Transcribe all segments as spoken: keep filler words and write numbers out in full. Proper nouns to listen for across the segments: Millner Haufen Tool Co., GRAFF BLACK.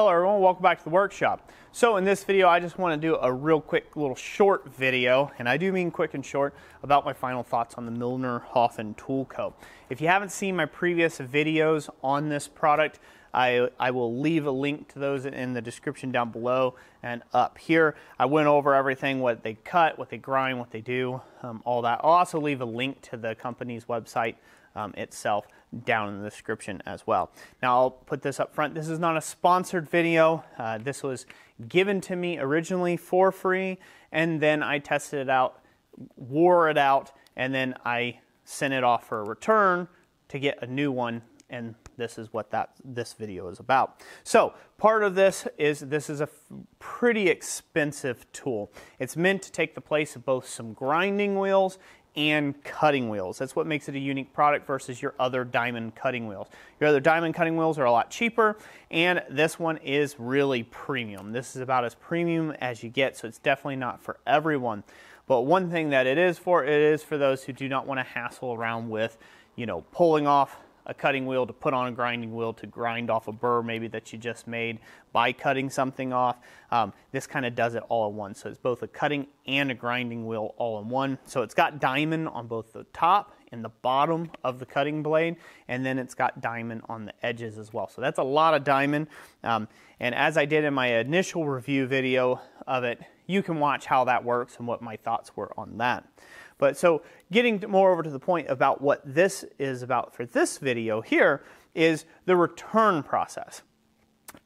Hello everyone, welcome back to the workshop. So in this video, I just want to do a real quick little short video, and I do mean quick and short, about my final thoughts on the Millner Haufen Tool Co. If you haven't seen my previous videos on this product, I, I will leave a link to those in the description down below and up here. I went over everything, what they cut, what they grind, what they do, um, all that. I'll also leave a link to the company's website um, itself down in the description as well. Now I'll put this up front. This is not a sponsored video. Uh, this was given to me originally for free, and then I tested it out, wore it out, and then I sent it off for a return to get a new one, and this is what that this video is about. So part of this is this is a pretty expensive tool. It's meant to take the place of both some grinding wheels and cutting wheels. That's what makes it a unique product versus your other diamond cutting wheels. Your other diamond cutting wheels are a lot cheaper, and this one is really premium. This is about as premium as you get, so it's definitely not for everyone. But one thing that it is for, it is for those who do not want to hassle around with, you know, pulling off a cutting wheel to put on a grinding wheel to grind off a burr maybe that you just made by cutting something off. Um, this kind of does it all in one. So it's both a cutting and a grinding wheel all in one. So it's got diamond on both the top and the bottom of the cutting blade, and then it's got diamond on the edges as well. So that's a lot of diamond. Um, and as I did in my initial review video of it, you can watch how that works and what my thoughts were on that. But so getting more over to the point about what this is about for this video here is the return process.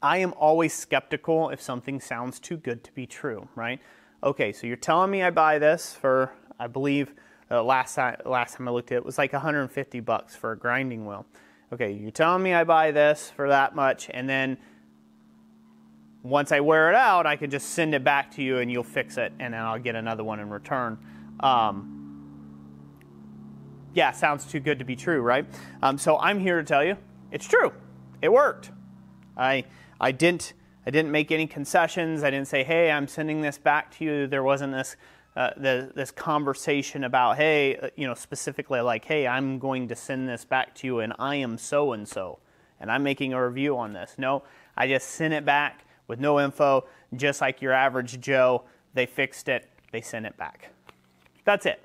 I am always skeptical if something sounds too good to be true, right? Okay, so you're telling me I buy this for, I believe uh, last time, last time I looked at it, it was like one hundred fifty bucks for a grinding wheel. Okay, you're telling me I buy this for that much, and then once I wear it out, I can just send it back to you and you'll fix it, and then I'll get another one in return. Um, Yeah, sounds too good to be true, right? Um, so I'm here to tell you, it's true. It worked. I I didn't I didn't make any concessions. I didn't say, hey, I'm sending this back to you. There wasn't this uh, the, this conversation about, hey, you know, specifically like, hey, I'm going to send this back to you, and I am so and so, and I'm making a review on this. No, I just sent it back with no info, just like your average Joe. They fixed it. They sent it back. That's it.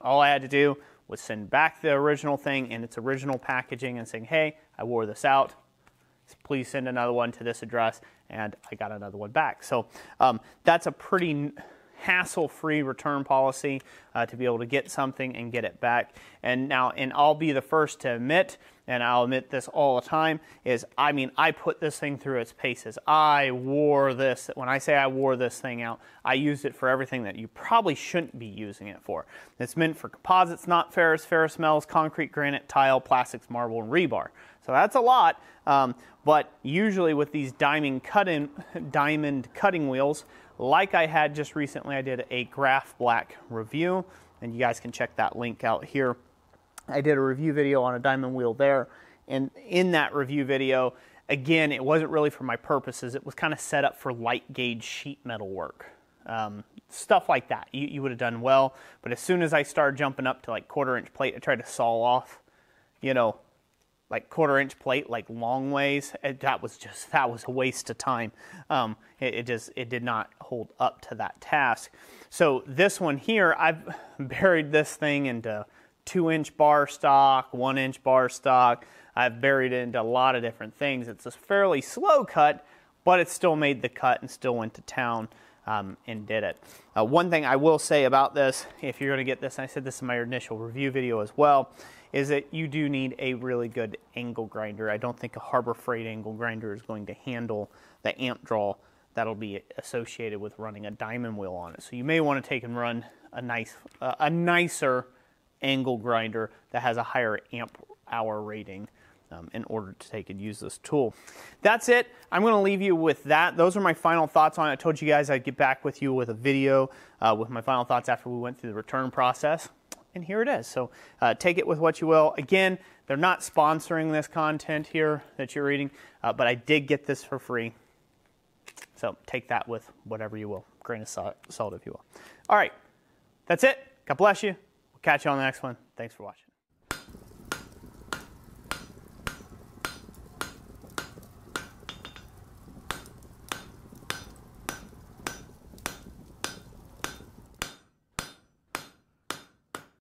All I had to do was send back the original thing in its original packaging and saying, hey, I wore this out, please send another one to this address, and I got another one back. So um, that's a pretty hassle-free return policy uh, to be able to get something and get it back. And now, and I'll be the first to admit, and I'll admit this all the time, is I mean, I put this thing through its paces. I wore this, when I say I wore this thing out, I used it for everything that you probably shouldn't be using it for. It's meant for composites, not ferrous, ferrous metals, concrete, granite, tile, plastics, marble, and rebar. So that's a lot, um, but usually with these diamond cutting, diamond cutting wheels, like I had just recently, I did a GRAFF BLACK review, and you guys can check that link out here. I did a review video on a diamond wheel there, and in that review video, again, it wasn't really for my purposes. It was kind of set up for light gauge sheet metal work, um, stuff like that. You, you would have done well, but as soon as I started jumping up to like quarter inch plate, I tried to saw off, you know, like quarter inch plate, like long ways. It, that was just, that was a waste of time. Um, it, it just, it did not hold up to that task. So this one here, I've buried this thing into two inch bar stock, one inch bar stock. I've buried it into a lot of different things. It's a fairly slow cut, but it still made the cut and still went to town um, and did it. Uh, one thing I will say about this, if you're going to get this, and I said this in my initial review video as well, is that you do need a really good angle grinder. I don't think a Harbor Freight angle grinder is going to handle the amp draw that'll be associated with running a diamond wheel on it. So you may want to take and run a nice, uh, a nicer angle grinder that has a higher amp hour rating um, in order to take and use this tool. That's it. I'm going to leave you with that. Those are my final thoughts on it. I told you guys I'd get back with you with a video uh, with my final thoughts after we went through the return process. And here it is. So uh, take it with what you will. Again, they're not sponsoring this content here that you're reading, uh, but I did get this for free. So take that with whatever you will. Grain of salt, salt if you will. All right. That's it. God bless you. Catch you on the next one. Thanks for watching.